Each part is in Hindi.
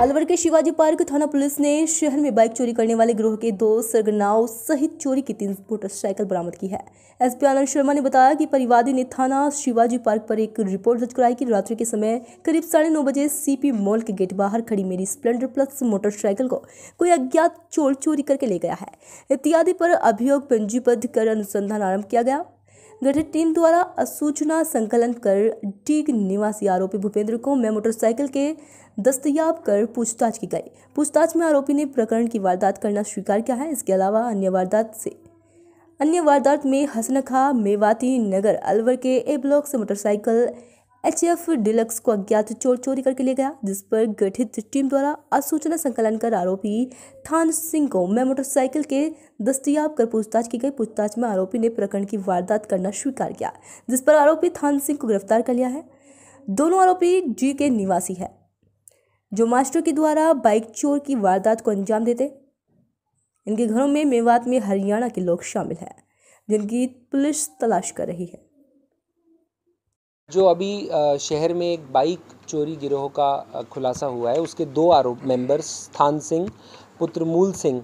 अलवर के शिवाजी पार्क थाना पुलिस ने शहर में बाइक चोरी करने वाले गिरोह के दो सरगनाओं सहित चोरी की 3 मोटरसाइकिल बरामद की है। एसपी आनंद शर्मा ने बताया कि परिवादी ने थाना शिवाजी पार्क पर एक रिपोर्ट दर्ज कराई कि रात्रि के समय करीब 9:30 बजे सीपी मॉल के गेट बाहर खड़ी मेरी स्प्लेंडर प्लस मोटरसाइकिल को कोई अज्ञात चोर चोरी करके ले गया है इत्यादि पर अभियोग पंजीबद्ध कर अनुसंधान आरम्भ किया गया। गठित टीम द्वारा सूचना संकलन कर डीग निवासी आरोपी भूपेंद्र को मैं मोटरसाइकिल के दस्तयाब कर पूछताछ की गई। पूछताछ में आरोपी ने प्रकरण की वारदात करना स्वीकार किया है। इसके अलावा अन्य वारदात में हसनखा मेवाती नगर अलवर के ए ब्लॉक से मोटरसाइकिल HF डिलक्स को अज्ञात चोर चोरी करके ले गया, जिस पर गठित टीम द्वारा आसूचना संकलन कर आरोपी थान सिंह को मैं मोटरसाइकिल के दस्तयाब कर पूछताछ की गई। पूछताछ में आरोपी ने प्रकरण की वारदात करना स्वीकार किया, जिस पर आरोपी थान सिंह को गिरफ्तार कर लिया है। दोनों आरोपी जी के निवासी है जो मास्टर के द्वारा बाइक चोर की वारदात को अंजाम देते। इनके घरों में मेवात में हरियाणा के लोग शामिल हैं, जिनकी पुलिस तलाश कर रही है। जो अभी शहर में एक बाइक चोरी गिरोह का खुलासा हुआ है, उसके 2 आरोप मेंबर्स थान सिंह पुत्र मूल सिंह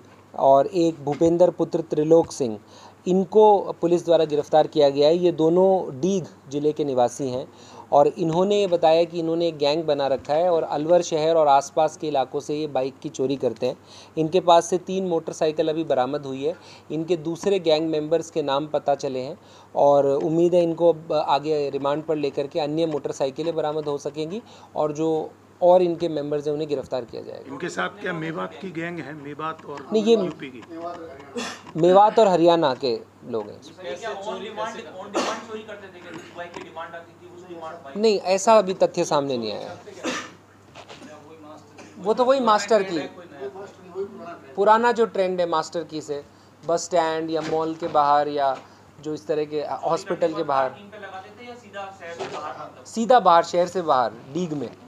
और एक भूपेंद्र पुत्र त्रिलोक सिंह, इनको पुलिस द्वारा गिरफ्तार किया गया है। ये दोनों डीग जिले के निवासी हैं और इन्होंने बताया कि इन्होंने एक गैंग बना रखा है और अलवर शहर और आसपास के इलाकों से ये बाइक की चोरी करते हैं। इनके पास से 3 मोटरसाइकिल अभी बरामद हुई है। इनके दूसरे गैंग मेंबर्स के नाम पता चले हैं और उम्मीद है इनको आगे रिमांड पर लेकर के अन्य मोटरसाइकिलें बरामद हो सकेंगी और जो और इनके मेंबर्स हैं उन्हें गिरफ्तार किया जाएगा। इनके साथ क्या मेवात की गैंग है? मेवात और नहीं, ये यूपी की मेवात और हरियाणा के लोग हैं। नहीं, ऐसा अभी तथ्य सामने नहीं आया। वो तो वही मास्टर की पुराना जो ट्रेंड है मास्टर की से बस स्टैंड या मॉल के बाहर या जो इस तरह के हॉस्पिटल के बाहर सीधा बाहर शहर से बाहर डीग में